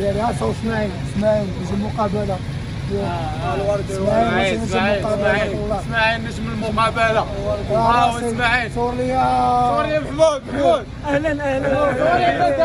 رئاسة واسماعيل، اسماعيل نجم المقابلة. اسماعيل نجم المقابلة. اسماعيل سوريا محمود، اهلا اهلا.